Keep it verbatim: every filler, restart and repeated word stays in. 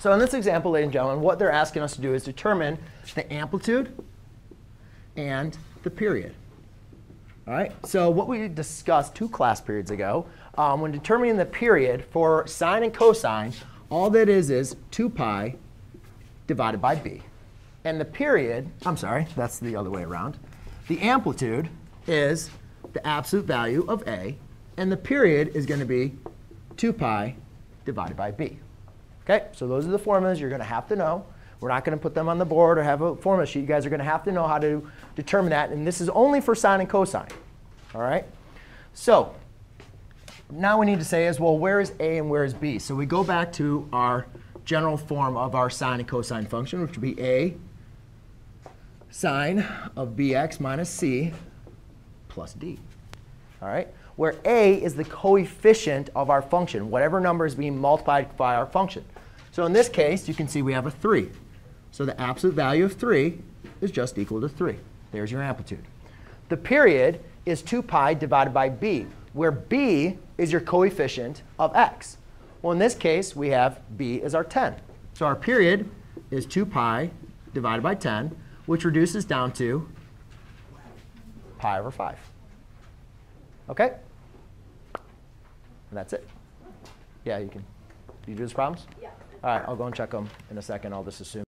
So in this example, ladies and gentlemen, what they're asking us to do is determine the amplitude and the period. All right? So what we discussed two class periods ago, um, when determining the period for sine and cosine, all that is is two pi divided by b. And the period, I'm sorry, that's the other way around. The amplitude is the absolute value of a. And the period is going to be two pi divided by b. Okay, so those are the formulas you're going to have to know. We're not going to put them on the board or have a formula sheet. You guys are going to have to know how to determine that. And this is only for sine and cosine. All right? So now we need to say is, well, where is a and where is b? So we go back to our general form of our sine and cosine function, which would be a sine of bx minus c plus d. All right? Where a is the coefficient of our function, whatever number is being multiplied by our function. So in this case, you can see we have a three. So the absolute value of three is just equal to three. There's your amplitude. The period is two pi divided by b, where b is your coefficient of x. Well, in this case, we have b as our ten. So our period is two pi divided by ten, which reduces down to pi over five. OK? And that's it. Yeah, you can. Do you do these problems? Yeah. All right, I'll go and check them in a second. I'll just assume.